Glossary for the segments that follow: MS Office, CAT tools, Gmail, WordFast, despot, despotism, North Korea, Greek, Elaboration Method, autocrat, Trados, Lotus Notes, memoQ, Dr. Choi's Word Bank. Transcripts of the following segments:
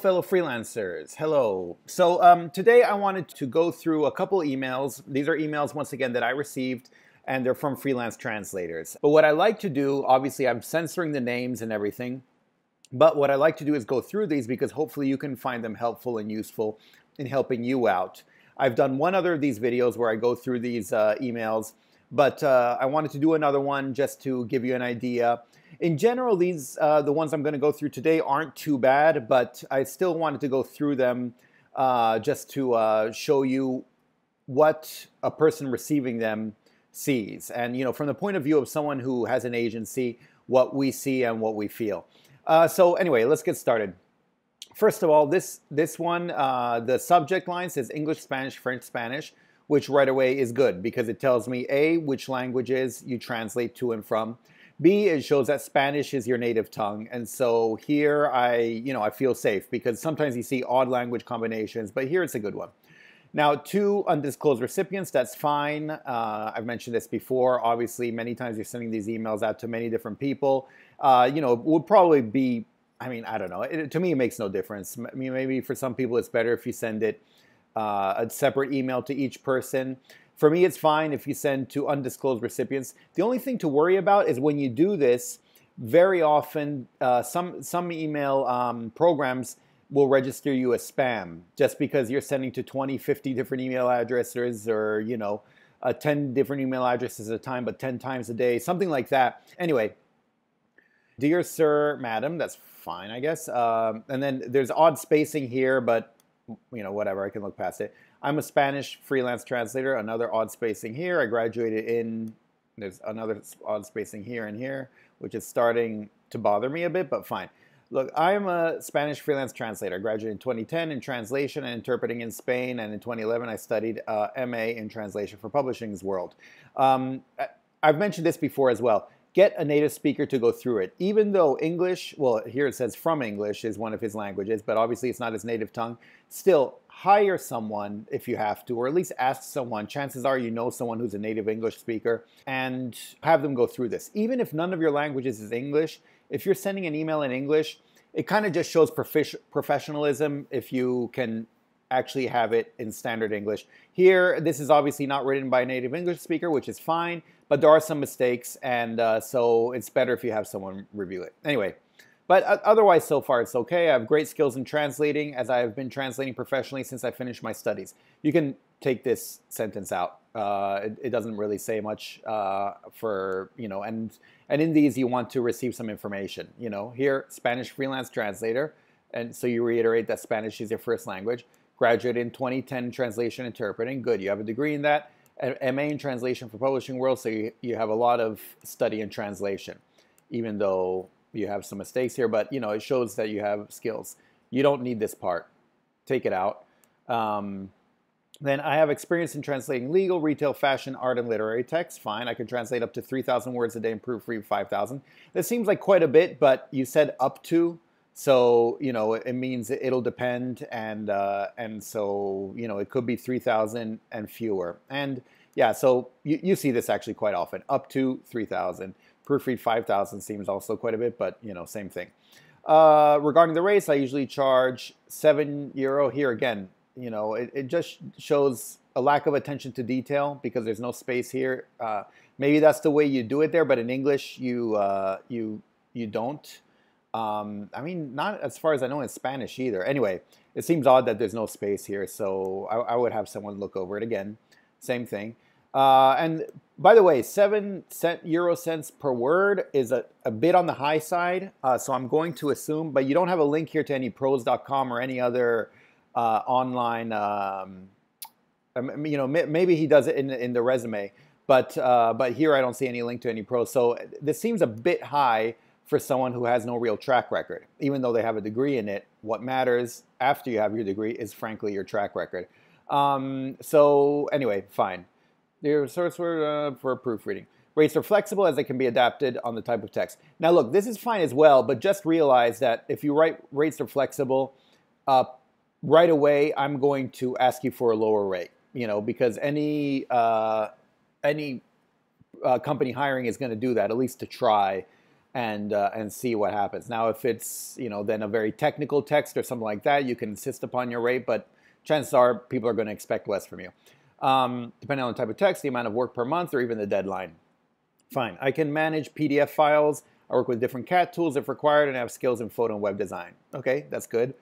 Fellow freelancers, hello. So today I wanted to go through a couple emails. These are emails, once again, that I received, and they're from freelance translators. But what I like to do, obviously I'm censoring the names and everything, but what I like to do is go through these because hopefully you can find them helpful and useful in helping you out. I've done one other of these videos where I go through these emails, but I wanted to do another one just to give you an idea. In general, these, the ones I'm going to go through today aren't too bad, but I still wanted to go through them just to show you what a person receiving them sees. And, you know, from the point of view of someone who has an agency, what we see and what we feel. So anyway, let's get started. First of all, this one, the subject line says English, Spanish, French, Spanish, which right away is good because it tells me, A, which languages you translate to and from. B, it shows that Spanish is your native tongue, and so here I feel safe because sometimes you see odd language combinations, but here it's a good one. Now, 2, undisclosed recipients, that's fine. I've mentioned this before. Obviously, many times you're sending these emails out to many different people. You know, it would probably be, I mean, I don't know. To me, it makes no difference. I mean, maybe for some people, it's better if you send it a separate email to each person. For me, it's fine if you send to undisclosed recipients. The only thing to worry about is when you do this, very often some email programs will register you as spam just because you're sending to 20, 50 different email addresses, or, you know, 10 different email addresses at a time, but 10 times a day, something like that. Anyway, dear sir, madam, that's fine, I guess. And then there's odd spacing here, but, you know, whatever, I can look past it. I'm a Spanish freelance translator, another odd spacing here. I graduated in, there's another odd spacing here and here, which is starting to bother me a bit, but fine. Look, I'm a Spanish freelance translator. I graduated in 2010 in translation and interpreting in Spain, and in 2011 I studied MA in translation for Publishing's World. I've mentioned this before as well. Get a native speaker to go through it. Even though English, well, here it says from English is one of his languages, but obviously it's not his native tongue. Still, hire someone if you have to, or at least ask someone. Chances are you know someone who's a native English speaker, and have them go through this. Even if none of your languages is English, if you're sending an email in English, it kind of just shows professionalism if you can actually have it in standard English. Here, this is obviously not written by a native English speaker, which is fine, but there are some mistakes, and so it's better if you have someone review it. Anyway, but otherwise so far it's okay. I have great skills in translating, as I have been translating professionally since I finished my studies. You can take this sentence out. It doesn't really say much for, you know, and in these you want to receive some information. You know, here, Spanish freelance translator, and so you reiterate that Spanish is your first language. Graduated in 2010, translation interpreting. Good, you have a degree in that. MA in translation for Publishing World, so you have a lot of study in translation, even though you have some mistakes here, but, you know, it shows that you have skills. You don't need this part. Take it out. Then I have experience in translating legal, retail, fashion, art, and literary texts. Fine, I can translate up to 3,000 words a day and proofread 5,000. That seems like quite a bit, but you said up to. So, you know, it means it'll depend, and so, you know, it could be 3,000 and fewer. And, yeah, so you see this actually quite often, up to 3,000. Proofread 5,000 seems also quite a bit, but, you know, same thing. Regarding the rates, I usually charge €7. Here again, you know, it just shows a lack of attention to detail because there's no space here. Maybe that's the way you do it there, but in English you don't. I mean, not as far as I know in Spanish either. Anyway, it seems odd that there's no space here, so I would have someone look over it again. Same thing. And by the way, 7 euro cents per word is a bit on the high side, so I'm going to assume, but you don't have a link here to any pros.com or any other online, you know, maybe he does it in the resume, but here I don't see any link to any pros, so this seems a bit high for someone who has no real track record. Even though they have a degree in it, what matters after you have your degree is frankly your track record. So anyway, fine. Your source word for proofreading. Rates are flexible as they can be adapted on the type of text. Now look, this is fine as well, but just realize that if you write rates are flexible, right away I'm going to ask you for a lower rate, you know, because any company hiring is gonna do that, at least to try. and see what happens. Now, if it's, you know, then a very technical text or something like that, you can insist upon your rate, but chances are people are going to expect less from you. Depending on the type of text, the amount of work per month, or even the deadline. Fine. I can manage PDF files. I work with different CAT tools if required, and I have skills in photo and web design. Okay, that's good.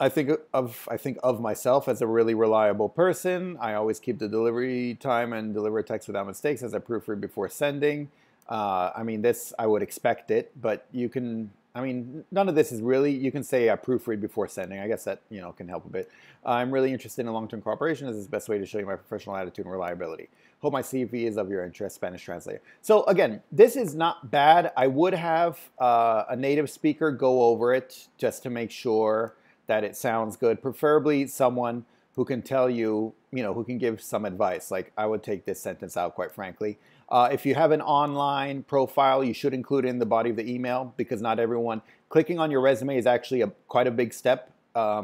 I think of myself as a really reliable person. I always keep the delivery time and deliver text without mistakes, as I proofread before sending. I mean, this, I would expect it, but you can, I mean, none of this is really, you can say I proofread before sending. I guess that, you know, can help a bit. I'm really interested in long-term cooperation, as it's the best way to show you my professional attitude and reliability. Hope my CV is of your interest, Spanish translator. So again, this is not bad. I would have a native speaker go over it just to make sure that it sounds good. Preferably someone who can tell you, you know, who can give some advice. Like, I would take this sentence out, quite frankly. If you have an online profile, you should include it in the body of the email, because not everyone, clicking on your resume is actually quite a big step, at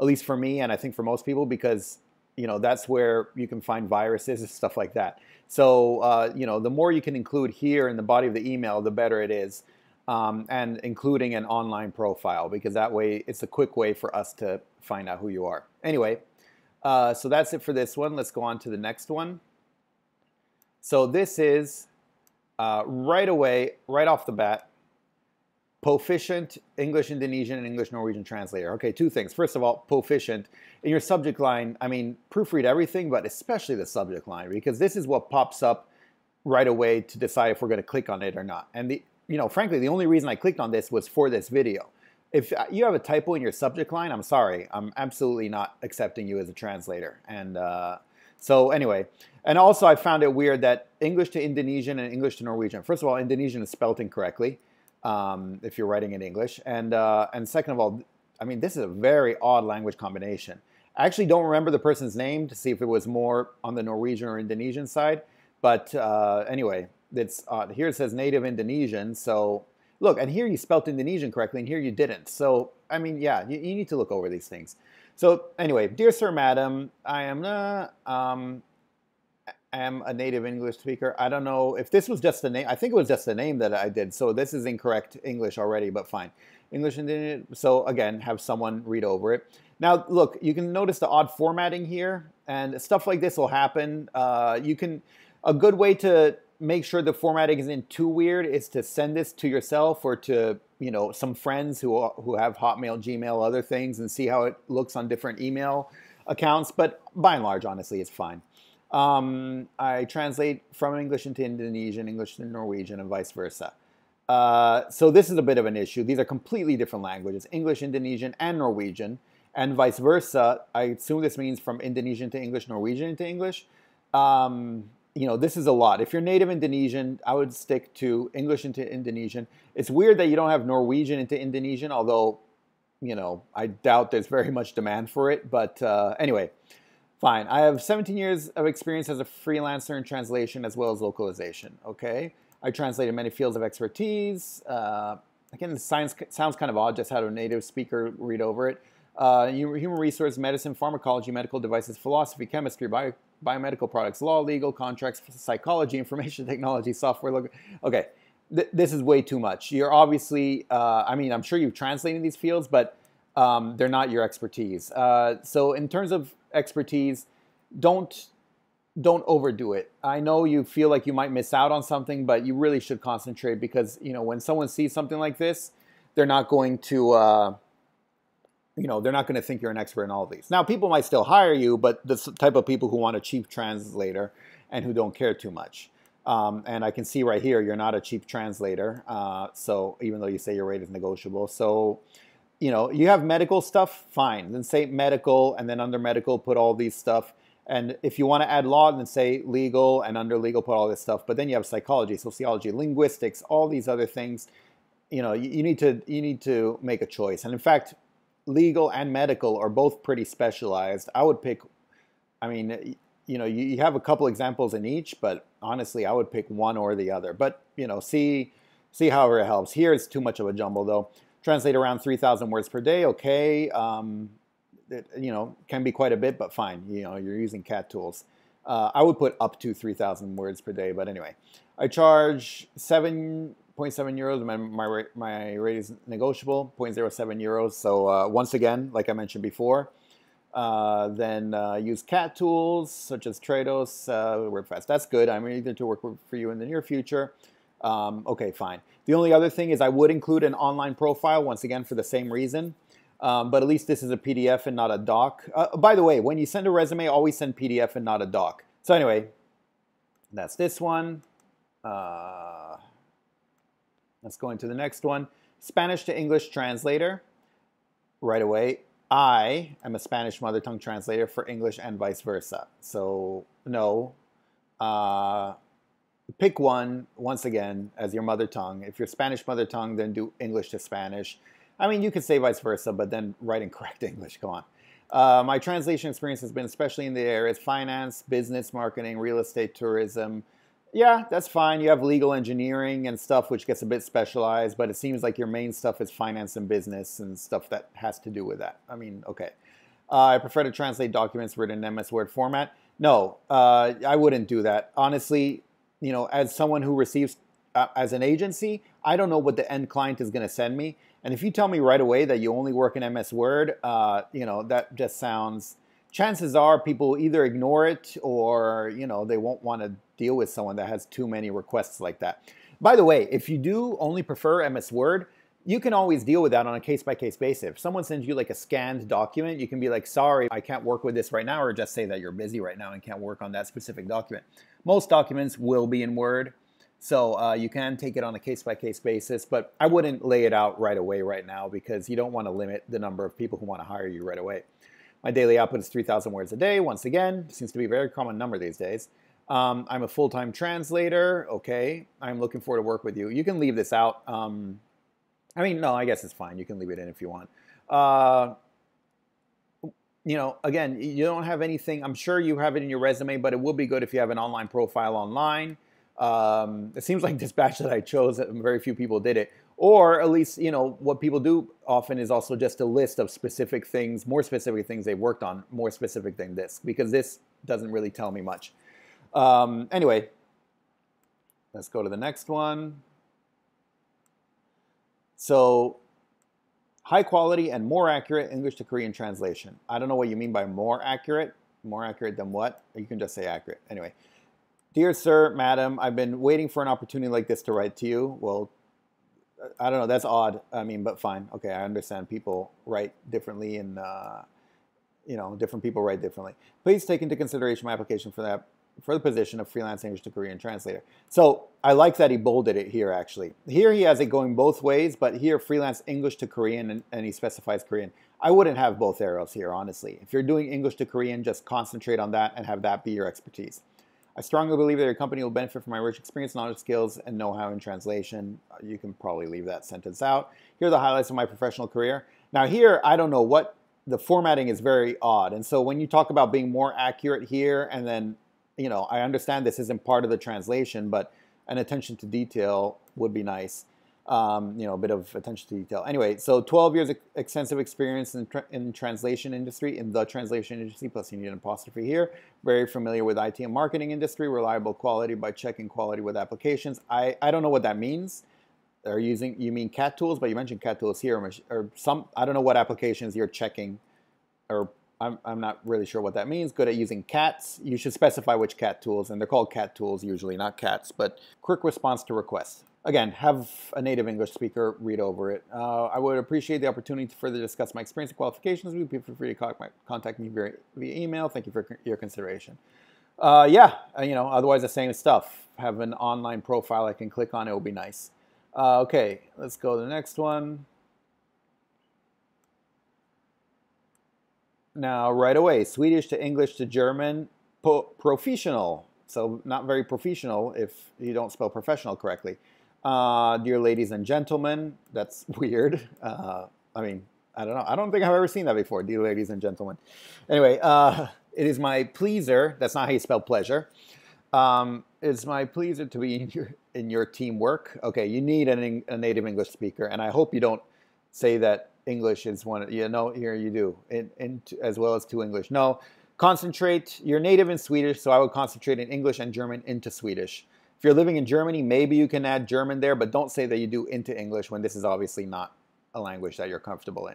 least for me, and I think for most people, because, you know, that's where you can find viruses and stuff like that. So, you know, the more you can include here in the body of the email, the better it is, and including an online profile, because that way it's a quick way for us to find out who you are. Anyway, so that's it for this one. Let's go on to the next one. So this is, right off the bat, proficient English Indonesian and English Norwegian translator. Okay, two things. First of all, proficient. In your subject line, I mean, proofread everything, but especially the subject line, because this is what pops up right away to decide if we're going to click on it or not. And, you know, frankly, the only reason I clicked on this was for this video. If you have a typo in your subject line, I'm sorry. I'm absolutely not accepting you as a translator. And, so anyway, and also I found it weird that English to Indonesian and English to Norwegian. First of all, Indonesian is spelt incorrectly if you're writing in English. And second of all, I mean, this is a very odd language combination. I actually don't remember the person's name to see if it was more on the Norwegian or Indonesian side. But anyway, it's odd. Here it says native Indonesian. So look, and here you spelt Indonesian correctly and here you didn't. So, I mean, yeah, you need to look over these things. So anyway, dear sir, madam, I am a native English speaker. I don't know if this was just the name. I think it was just the name that I did. So this is incorrect English already, but fine. English Indonesian. So again, have someone read over it. Now, look, you can notice the odd formatting here, and stuff like this will happen. A good way to make sure the formatting isn't too weird is to send this to yourself or to, you know, some friends who have Hotmail, Gmail, other things, and see how it looks on different email accounts. But by and large, honestly, it's fine. I translate from English into Indonesian, English to Norwegian, and vice versa. So this is a bit of an issue. These are completely different languages, English, Indonesian, and Norwegian, and vice versa. I assume this means from Indonesian to English, Norwegian to English. You know, this is a lot. If you're native Indonesian, I would stick to English into Indonesian. It's weird that you don't have Norwegian into Indonesian, although, you know, I doubt there's very much demand for it. But anyway, fine. I have 17 years of experience as a freelancer in translation as well as localization. Okay. I translated many fields of expertise. Again, this sounds kind of odd, just had a native speaker read over it. Human resource, medicine, pharmacology, medical devices, philosophy, chemistry, biomedical products, law, legal, contracts, psychology, information technology, software. Okay, this is way too much. You're obviously, I mean, I'm sure you've translated these fields, but they're not your expertise. So in terms of expertise, don't overdo it. I know you feel like you might miss out on something, but you really should concentrate, because, you know, when someone sees something like this, they're not going to... you know, they're not going to think you're an expert in all of these. Now, people might still hire you, but the type of people who want a cheap translator and who don't care too much. And I can see right here, you're not a cheap translator. So even though you say your rate is negotiable. So, you know, you have medical stuff, fine. Then say medical, and then under medical, put all these stuff. And if you want to add law, then say legal, and under legal, put all this stuff. But then you have psychology, sociology, linguistics, all these other things. You know, you need to make a choice. And in fact, legal and medical are both pretty specialized. I would pick, I mean, you know, you have a couple examples in each, but honestly, I would pick one or the other. But, you know, see however it helps. Here it's too much of a jumble, though. Translate around 3,000 words per day, okay. It, you know, can be quite a bit, but fine. You know, you're using CAT tools. I would put up to 3,000 words per day, but anyway. I charge 7 0.7 euros, and my rate is negotiable, 0.07 euros. So once again, like I mentioned before, then use CAT tools such as Trados, WordFast. That's good. I'm eager to work for you in the near future. Okay, fine. The only other thing is I would include an online profile, once again, for the same reason. But at least this is a PDF and not a doc. By the way, when you send a resume, always send PDF and not a doc. So anyway, that's this one. Let's go into the next one. Spanish to English translator. Right away, I am a Spanish mother tongue translator for English and vice versa. So no. Pick one, once again, as your mother tongue. If you're Spanish mother tongue, then do English to Spanish. I mean, you could say vice versa, but then write in correct English, come on. My translation experience has been especially in the areas finance, business, marketing, real estate, tourism. Yeah, that's fine. You have legal engineering and stuff, which gets a bit specialized, but it seems like your main stuff is finance and business and stuff that has to do with that. I mean, okay. I prefer to translate documents written in MS Word format. No, I wouldn't do that. Honestly, you know, as someone who receives, as an agency, I don't know what the end client is going to send me. And if you tell me right away that you only work in MS Word, you know, that just sounds, chances are people will either ignore it or, you know, they won't want to deal with someone that has too many requests like that. By the way, if you do only prefer MS Word, you can always deal with that on a case-by-case basis. If someone sends you like a scanned document, you can be like, sorry, I can't work with this right now, or just say that you're busy right now and can't work on that specific document. Most documents will be in Word. So you can take it on a case-by-case basis, but I wouldn't lay it out right away right now because you don't want to limit the number of people who want to hire you right away. My daily output is 3,000 words a day. Once again, seems to be a very common number these days. I'm a full-time translator. Okay, I'm looking forward to work with you. You can leave this out. I mean, no, I guess it's fine. You can leave it in if you want. You know, again, you don't have anything. I'm sure you have it in your resume, but it will be good if you have an online profile online. It seems like this batch that I chose, very few people did it. Or at least, you know, what people do often is also just a list of specific things, more specific things they've worked on, more specific than this, because this doesn't really tell me much. Anyway, let's go to the next one. So, high quality and more accurate English to Korean translation. I don't know what you mean by more accurate. More accurate than what? You can just say accurate. Anyway. Dear sir, madam, I've been waiting for an opportunity like this to write to you. Well, I don't know. That's odd. I mean, but fine. Okay, I understand people write differently and, you know, different people write differently. Please take into consideration my application for that, for the position of freelance English to Korean translator. So I like that he bolded it here, actually. Here he has it going both ways, but here freelance English to Korean and he specifies Korean. I wouldn't have both arrows here, honestly. If you're doing English to Korean, just concentrate on that and have that be your expertise. I strongly believe that your company will benefit from my rich experience, knowledge, skills, and know-how in translation. You can probably leave that sentence out. Here are the highlights of my professional career. Now here, I don't know what, the formatting is very odd. And so when you talk about being more accurate here, and then, you know, I understand this isn't part of the translation, but an attention to detail would be nice. You know, a bit of attention to detail. Anyway, so 12 years of extensive experience in translation industry, in the translation industry, plus you need an apostrophe here. Very familiar with IT and marketing industry, reliable quality by checking quality with applications. I don't know what that means. They're using, you mean CAT tools, but you mentioned CAT tools here, or some, I don't know what applications you're checking, or I'm not really sure what that means. Good at using CATs. You should specify which CAT tools, and they're called CAT tools usually, not CATs, but quick response to requests. Again, have a native English speaker read over it. I would appreciate the opportunity to further discuss my experience and qualifications. Feel free to contact me via email. Thank you for your consideration. Yeah, you know, otherwise the same stuff. Have an online profile I can click on. It will be nice. Okay, let's go to the next one. Now, right away, Swedish to English to German, professional. So not very professional if you don't spell professional correctly. Dear ladies and gentlemen, that's weird. I mean, I don't know. I don't think I've ever seen that before, dear ladies and gentlemen. Anyway, it is my pleasure. That's not how you spell pleasure. It's my pleasure to be in your teamwork. Okay, you need a native English speaker, and I hope you don't say that English is one. You know, here you do, as well as to English. No, concentrate. You're native in Swedish, so I would concentrate in English and German into Swedish. If you're living in Germany, maybe you can add German there, but don't say that you do into English when this is obviously not a language that you're comfortable in.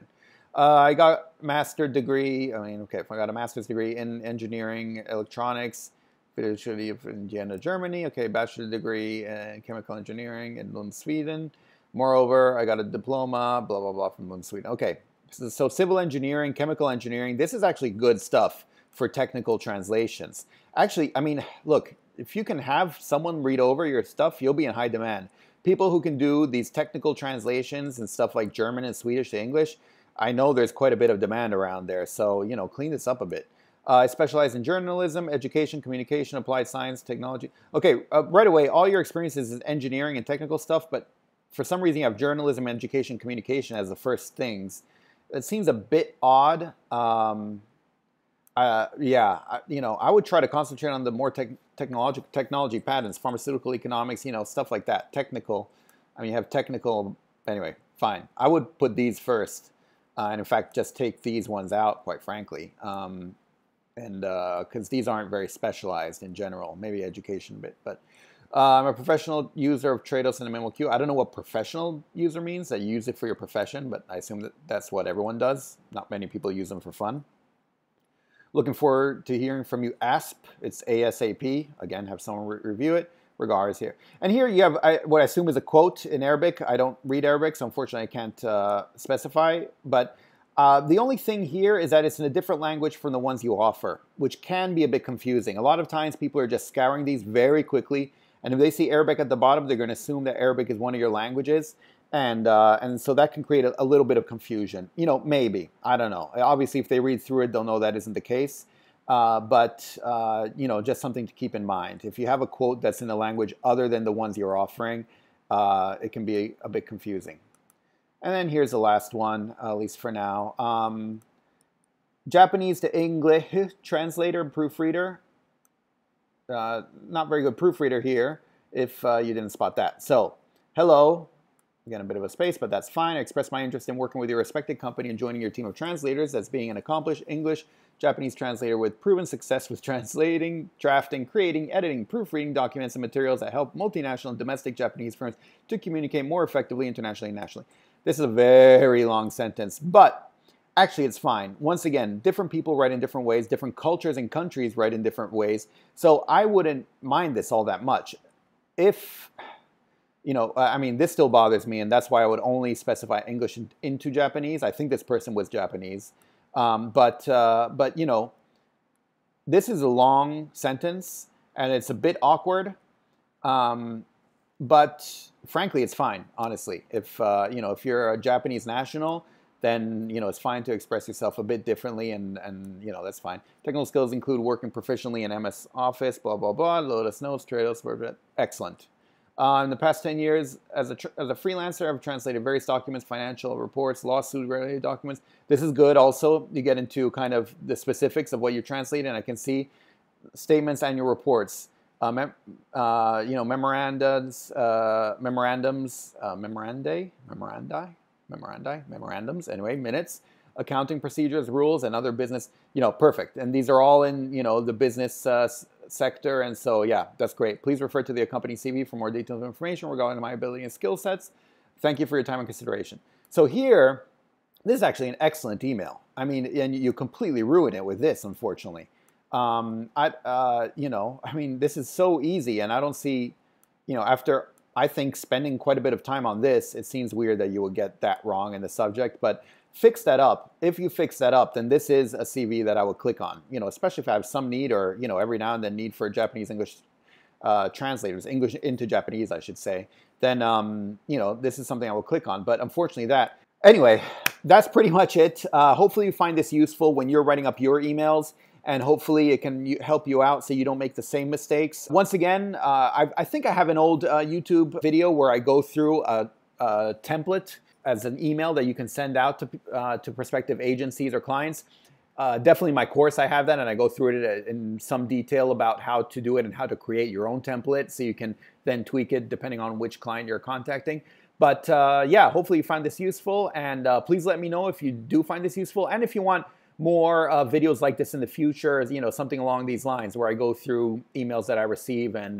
I got a master's degree, I got a master's degree in engineering, electronics, University of Indiana, Germany. Okay, bachelor's degree in chemical engineering in Lund, Sweden. Moreover, I got a diploma, blah, blah, blah, from Lund, Sweden. Okay, so civil engineering, chemical engineering, this is actually good stuff for technical translations. Actually, I mean, look, if you can have someone read over your stuff, you'll be in high demand. People who can do these technical translations and stuff like German and Swedish to English, I know there's quite a bit of demand around there, so, you know, clean this up a bit. I specialize in journalism, education, communication, applied science, technology. Okay, right away, all your experiences is engineering and technical stuff, but for some reason you have journalism, education, communication as the first things. It seems a bit odd. I would try to concentrate on the more technology patents, pharmaceutical economics, you know, stuff like that, technical. I mean, you have technical, anyway, fine. I would put these first. And in fact, just take these ones out, quite frankly, because these aren't very specialized in general. Maybe education a bit, but I'm a professional user of Trados and memoQ. I don't know what professional user means. I use it for your profession, but I assume that that's what everyone does. Not many people use them for fun. Looking forward to hearing from you. ASP, it's ASAP. Again, have someone review it. Regards here. And here you have what I assume is a quote in Arabic. I don't read Arabic, so unfortunately I can't specify. But the only thing here is that it's in a different language from the ones you offer, which can be a bit confusing. A lot of times people are just scouring these very quickly, and if they see Arabic at the bottom, they're going to assume that Arabic is one of your languages. And so that can create a little bit of confusion. You know, maybe. I don't know. Obviously, if they read through it, they'll know that isn't the case. You know, just something to keep in mind. If you have a quote that's in a language other than the ones you're offering, it can be a bit confusing. And then here's the last one, at least for now. Japanese to English translator and proofreader. Not very good proofreader here, if you didn't spot that. So, hello. Again, a bit of a space, but that's fine. I express my interest in working with your respected company and joining your team of translators as being an accomplished English Japanese translator with proven success with translating, drafting, creating, editing, proofreading documents and materials that help multinational and domestic Japanese firms to communicate more effectively internationally and nationally. This is a very long sentence, but actually it's fine. Once again, different people write in different ways, different cultures and countries write in different ways, so I wouldn't mind this all that much. If, you know, I mean, this still bothers me, and that's why I would only specify English into Japanese. I think this person was Japanese. But you know, this is a long sentence and it's a bit awkward, but frankly, it's fine, honestly. If, you know, if you're a Japanese national, then, you know, it's fine to express yourself a bit differently and you know, that's fine. Technical skills include working proficiently in MS Office, blah, blah, blah, Lotus Notes, Trados, excellent. In the past 10 years, as a freelancer, I've translated various documents, financial reports, lawsuit-related documents. This is good also. You get into kind of the specifics of what you translate, and I can see statements, annual reports, you know, memorandums, anyway, minutes, accounting procedures, rules, and other business, you know, perfect. And these are all in, you know, the business sector, and so yeah, that's great. Please refer to the accompanying CV for more detailed information regarding my ability and skill sets. Thank you for your time and consideration. So here, this is actually an excellent email. I mean, and you completely ruin it with this, unfortunately. You know, I mean, this is so easy, and I don't see, you know, after I think spending quite a bit of time on this, it seems weird that you would get that wrong in the subject, but fix that up. If you fix that up, then this is a CV that I would click on, you know, especially if I have some need or, you know, every now and then need for Japanese English translators, English into Japanese, I should say, then, you know, this is something I will click on. But unfortunately that, anyway, that's pretty much it. Hopefully you find this useful when you're writing up your emails, and hopefully it can help you out so you don't make the same mistakes. Once again, I think I have an old YouTube video where I go through a template as an email that you can send out to prospective agencies or clients. Definitely my course, I have that, and I go through it in some detail about how to do it and how to create your own template so you can then tweak it depending on which client you're contacting. But yeah, hopefully you find this useful, and please let me know if you do find this useful, and if you want more videos like this in the future, you know, something along these lines where I go through emails that I receive and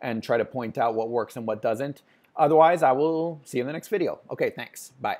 and try to point out what works and what doesn't. Otherwise, I will see you in the next video. Okay, thanks. Bye.